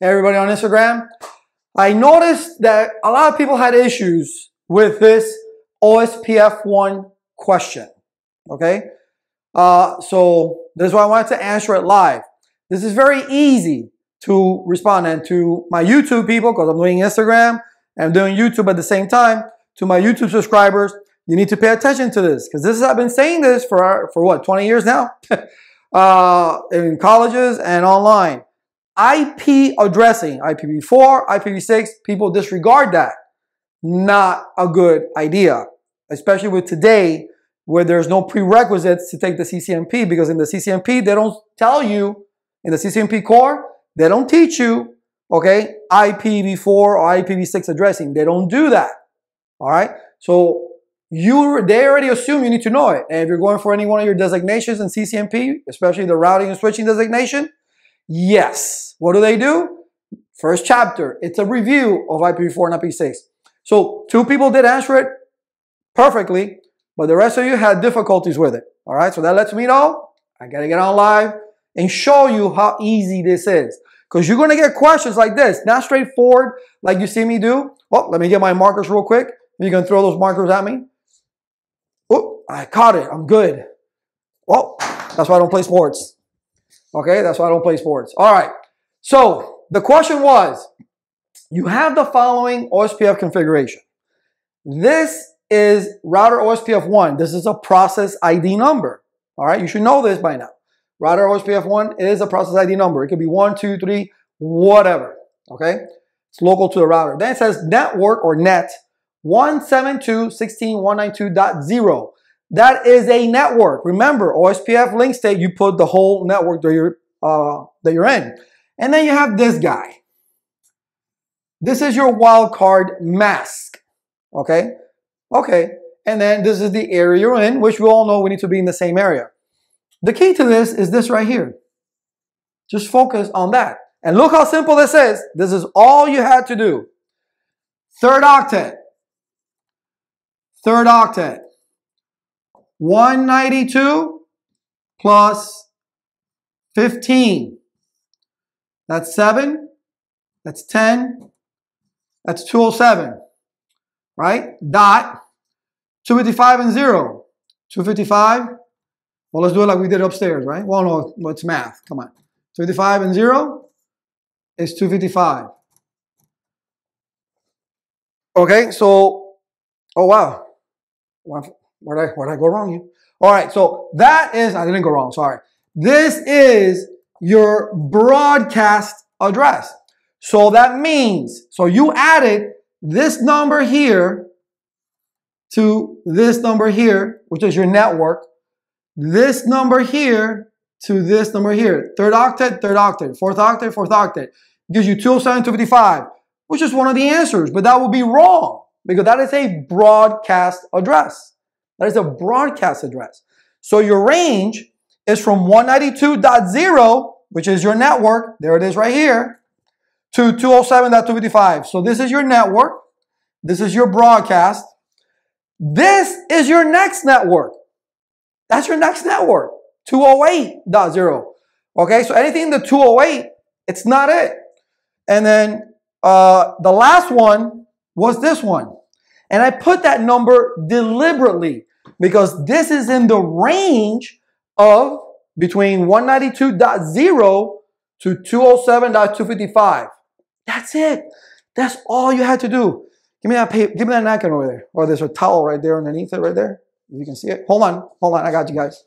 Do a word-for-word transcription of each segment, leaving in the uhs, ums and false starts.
everybody on Instagram. I noticed that a lot of people had issues with this O S P F one question, okay? Uh, so this is why I wanted to answer it live. This is very easy to respond, and to my YouTube people, because I'm doing Instagram and I'm doing YouTube at the same time, to my YouTube subscribers, you need to pay attention to this, because this is, I've been saying this for, for what, twenty years now? uh, in colleges and online. I P addressing, I P v four, I P v six, people disregard that. Not a good idea, especially with today where there's no prerequisites to take the C C N P, because in the C C N P, they don't tell you, in the C C N P core, they don't teach you, okay, I P v four or I P v six addressing. They don't do that, all right? So you, they already assume you need to know it. And if you're going for any one of your designations in C C N P, especially the routing and switching designation, yes. What do they do? First chapter, it's a review of I P v four and I P v six. So two people did answer it perfectly, but the rest of you had difficulties with it, all right? So that lets me know I gotta get on live and show you how easy this is, because you're gonna get questions like this, not straightforward like you see me do. Oh, let me get my markers real quick. You can throw those markers at me. Oh, I caught it, I'm good. Well, that's why I don't play sports. Okay, that's why I don't play sports. All right, so the question was, you have the following O S P F configuration. This is router O S P F one. This is a process I D number. All right, you should know this by now. Router O S P F one is a process I D number. It could be one, two, three, whatever. Okay, it's local to the router. Then it says network or net one seventy-two dot sixteen dot one ninety-two dot zero. That is a network. Remember, O S P F link state, you put the whole network that you're, uh, that you're in. And then you have this guy. This is your wildcard mask, okay? Okay, and then this is the area you're in, which we all know we need to be in the same area. The key to this is this right here. Just focus on that. And look how simple this is. This is all you had to do. Third octet. Third octet. one ninety-two plus fifteen. That's seven. That's ten. That's two oh seven, right? Dot, two fifty-five and zero. two fifty-five, well, let's do it like we did upstairs, right? Well, no, well, it's math, come on. two fifty-five and zero is two fifty-five. Okay, so, oh, wow. Where did I, where did I go wrong here? All right, so that is, I didn't go wrong, sorry. This is your broadcast address. So that means, so you added this number here to this number here, which is your network, this number here to this number here, third octet, third octet, fourth octet, fourth octet, gives you two oh seven, two fifty-five, which is one of the answers, but that would be wrong, because that is a broadcast address. That is a broadcast address. So your range is from one ninety-two dot zero, which is your network, there it is right here, to two oh seven dot two fifty-five. So this is your network. This is your broadcast. This is your next network. That's your next network, two oh eight dot zero. Okay, so anything in the two oh eight, it's not it. And then uh, the last one was this one. And I put that number deliberately because this is in the range of between one ninety-two dot zero to two oh seven dot two fifty-five. That's it. That's all you had to do. Give me that paper, give me that napkin over there. Or there's a towel right there underneath it right there. If you can see it. Hold on, hold on, I got you guys.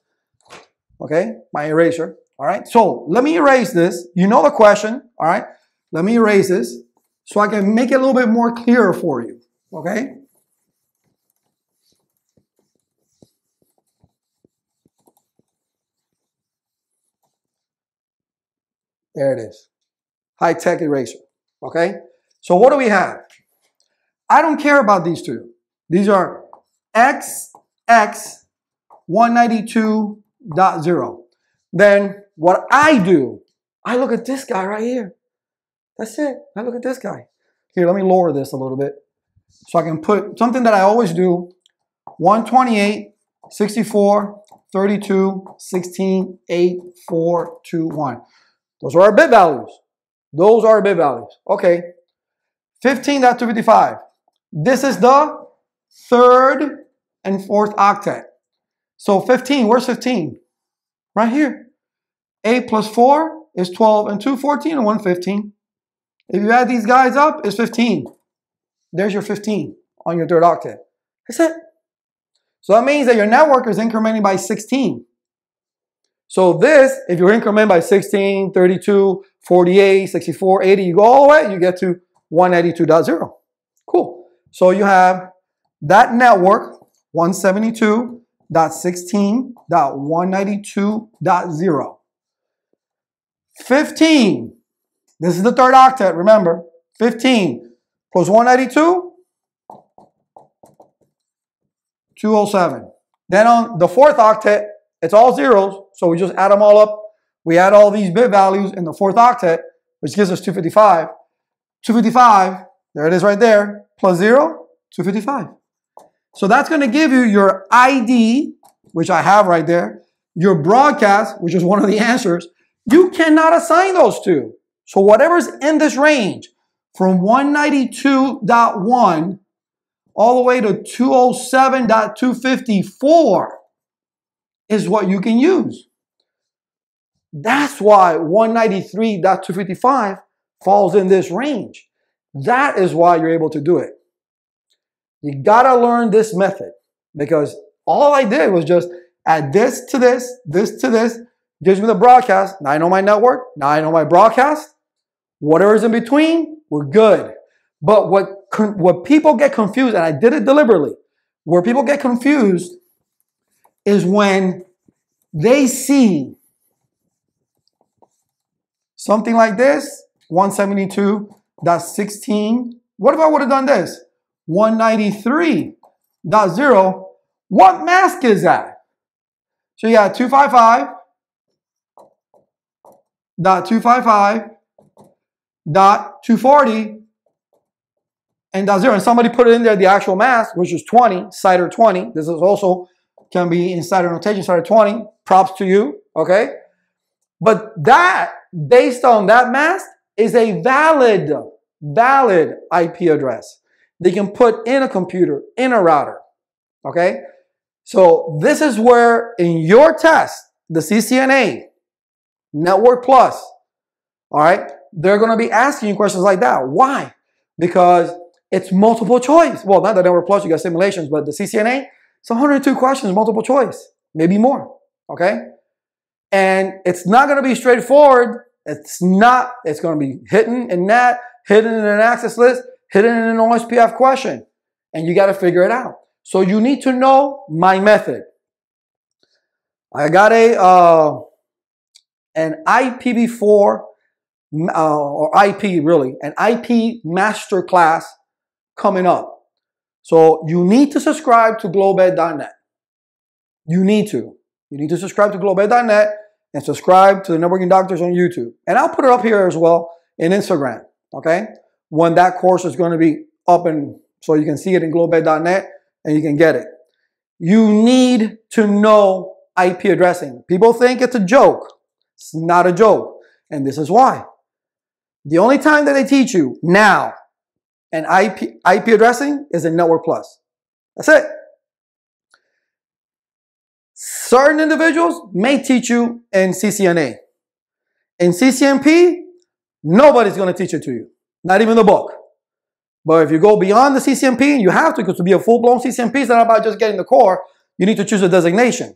Okay, my eraser, all right? So let me erase this. You know the question, all right? Let me erase this so I can make it a little bit more clearer for you, okay? There it is. High-tech eraser, okay? So what do we have? I don't care about these two. These are X X one ninety-two dot zero. Then what I do, I look at this guy right here. That's it. I look at this guy. Here, let me lower this a little bit so I can put something that I always do, one twenty-eight, sixty-four, thirty-two, sixteen, eight, four, two, one. Those are our bit values. Those are bit values. Okay. fifteen point two fifty-five. This is the third and fourth octet. So fifteen, where's fifteen? Right here. eight plus four is twelve, and two, fourteen, and one, fifteen. If you add these guys up, it's fifteen. There's your fifteen on your third octet. That's it. So that means that your network is incrementing by sixteen. So this, if you increment by sixteen, thirty-two, forty-eight, sixty-four, eighty, you go all the way, you get to one eighty-two point zero. Cool. So you have that network, one seventy-two dot sixteen dot one ninety-two dot zero. fifteen. This is the third octet, remember. fifteen plus one ninety-two, two oh seven. Then on the fourth octet, it's all zeros, so we just add them all up. We add all these bit values in the fourth octet, which gives us two fifty-five. two fifty-five, there it is right there, plus zero, two fifty-five. So that's going to give you your I D, which I have right there, your broadcast, which is one of the answers. You cannot assign those two. So whatever's in this range, from one ninety-two point one all the way to two oh seven point two fifty-four, is what you can use. That's why one ninety-three point two fifty-five falls in this range. That is why you're able to do it. You gotta learn this method, because all I did was just add this to this, this to this, gives me the broadcast. Now I know my network, now I know my broadcast. Whatever's in between, we're good. But what, what people get confused, and I did it deliberately, where people get confused is when they see something like this, one seventy-two point sixteen. What if I would have done this? one ninety-three point zero. What mask is that? So you got two fifty-five point two fifty-five point two forty and .zero. And somebody put it in there, the actual mask, which is twenty, CIDR twenty. This is also can be in CIDR notation, CIDR twenty. Props to you, okay? But that, based on that mask, is a valid, valid I P address. They can put in a computer, in a router, okay? So this is where, in your test, the C C N A, Network Plus, all right, they're going to be asking you questions like that. Why? Because it's multiple choice. Well, not the Network Plus, you got simulations, but the C C N A, it's one hundred two questions, multiple choice, maybe more, okay? And it's not going to be straightforward. It's not. It's going to be hidden in N A T, hidden in an access list, hidden in an O S P F question, and you got to figure it out. So you need to know my method. I got a uh, an I P v four uh, or I P really, an I P masterclass coming up. So you need to subscribe to Globed dot net. You need to. You need to subscribe to Globed dot net and subscribe to The Networking Doctors on YouTube. And I'll put it up here as well in Instagram, okay? When that course is going to be up, and so you can see it in Globed dot net and you can get it. You need to know I P addressing. People think it's a joke. It's not a joke. And this is why. The only time that they teach you now and I P, I P addressing is in Network Plus. That's it. Certain individuals may teach you in C C N A. In C C N P, nobody's going to teach it to you. Not even the book. But if you go beyond the C C N P, and you have to, because to be a full-blown C C N P, it's not about just getting the core. You need to choose a designation.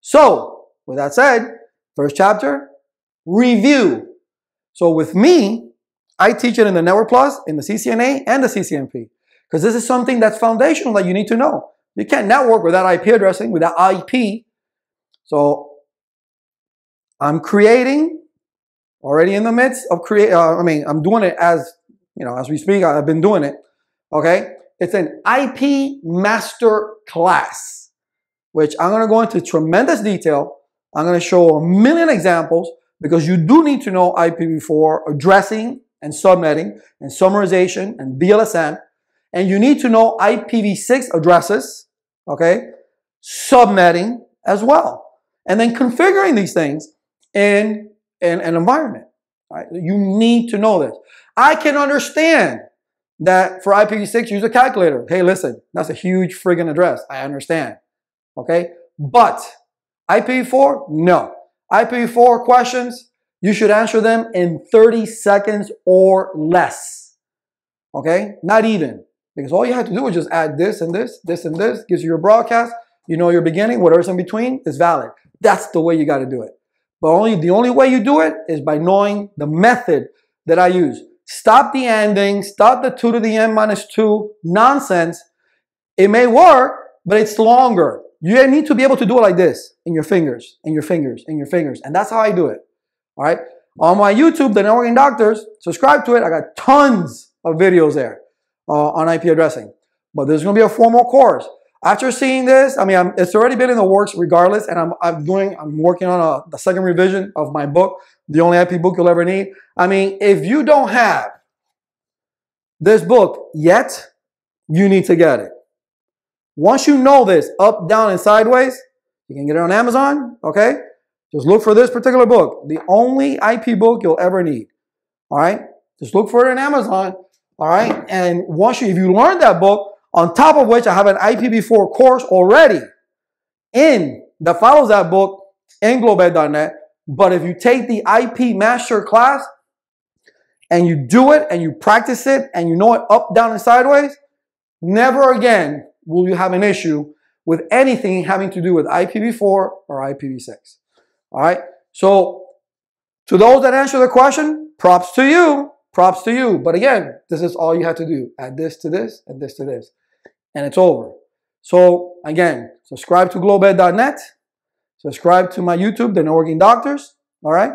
So, with that said, first chapter, review. So with me, I teach it in the Network Plus, in the C C N A, and the C C N P. Because this is something that's foundational that you need to know. You can't network without I P addressing, without I P. So I'm creating, already in the midst of create. Uh, I mean, I'm doing it as, you know, as we speak, I've been doing it, okay? It's an I P master class, which I'm going to go into tremendous detail. I'm going to show a million examples, because you do need to know I P v four addressing, and subnetting, and summarization, and B L S M, and you need to know I P v six addresses, okay, subnetting as well, and then configuring these things in, in an environment, Right? You need to know this. I can understand that for I P v six, use a calculator. Hey, listen, that's a huge friggin' address. I understand. Okay? But I P v four, no. I P v four questions, you should answer them in thirty seconds or less. Okay? Not even. Because all you have to do is just add this and this, this and this, gives you your broadcast, you know your beginning, whatever's in between is valid. That's the way you got to do it. But only the only way you do it is by knowing the method that I use. Stop the ending, stop the two to the n minus two nonsense. It may work, but it's longer. You need to be able to do it like this, in your fingers, in your fingers, in your fingers. And that's how I do it. All right. On my YouTube, The Networking Doctors, subscribe to it. I got tons of videos there uh, on I P addressing. But there's going to be a formal course. After seeing this, I mean, I'm, it's already been in the works regardless. And I'm, I'm doing, I'm working on a, the second revision of my book, the only I P book you'll ever need. I mean, if you don't have this book yet, you need to get it. Once you know this, up, down, and sideways, you can get it on Amazon, okay? Just look for this particular book, the only I P book you'll ever need, all right? Just look for it on Amazon, all right? And once you, if you learn that book, on top of which I have an I P v four course already in that follows that book in Globed dot net, but if you take the I P master class and you do it and you practice it and you know it up, down, and sideways, never again will you have an issue with anything having to do with I P v four or I P v six. All right. So to those that answer the question, props to you, props to you. But again, this is all you have to do. Add this to this and this to this. And it's over. So again, subscribe to Globed dot net. Subscribe to my YouTube, The Networking Doctors. All right.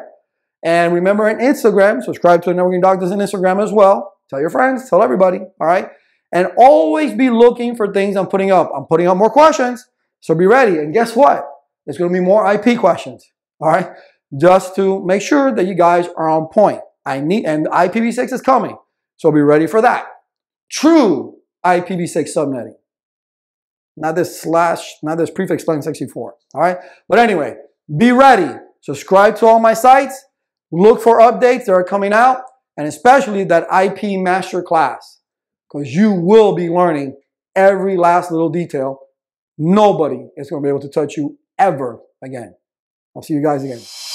And remember on Instagram, subscribe to The Networking Doctors on Instagram as well. Tell your friends, tell everybody. All right. And always be looking for things I'm putting up. I'm putting up more questions, so be ready. And guess what? There's going to be more I P questions, all right? Just to make sure that you guys are on point. I need, and I P v six is coming, so be ready for that. True I P v six subnetting. Not this slash, not this prefix line sixty-four, all right? But anyway, be ready. Subscribe to all my sites. Look for updates that are coming out, and especially that I P master class. Because you will be learning every last little detail. Nobody is going to be able to touch you ever again. I'll see you guys again.